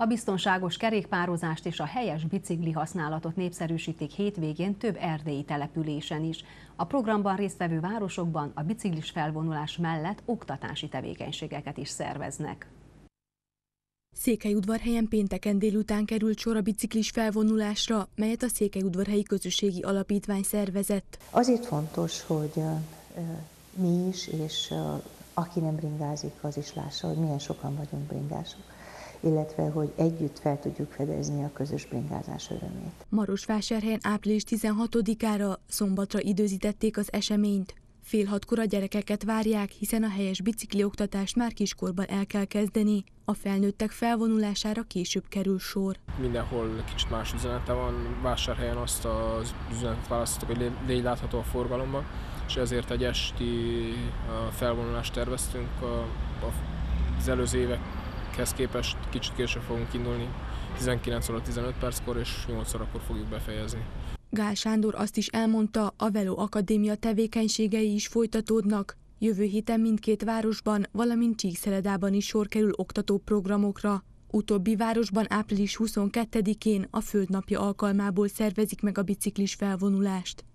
A biztonságos kerékpározást és a helyes bicikli használatot népszerűsítik hétvégén több erdélyi településen is. A programban résztvevő városokban a biciklis felvonulás mellett oktatási tevékenységeket is szerveznek. Székelyudvarhelyen pénteken délután került sor a biciklis felvonulásra, melyet a Székelyudvarhelyi Közösségi Alapítvány szervezett. Azért fontos, hogy mi is, és aki nem bringázik, az is lássa, hogy milyen sokan vagyunk bringások, illetve hogy együtt fel tudjuk fedezni a közös bringázás örömét. Marosvásárhelyen április 16-ára, szombatra időzítették az eseményt. Fél hatkor a gyerekeket várják, hiszen a helyes biciklioktatást már kiskorban el kell kezdeni. A felnőttek felvonulására később kerül sor. Mindenhol kicsit más üzenete van. Vásárhelyen azt az üzenetet választottak, hogy légy látható a forgalomban, és ezért egy esti felvonulást terveztünk. Az előző évekhez képest kicsit később fogunk indulni, 19 óra 15 perckor és 8 órakor fogjuk befejezni. Gál Sándor azt is elmondta, a Velo Akadémia tevékenységei is folytatódnak. Jövő héten mindkét városban, valamint Csíkszeredában is sor kerül oktatóprogramokra. Utóbbi városban április 22-én a Földnapja alkalmából szervezik meg a biciklis felvonulást.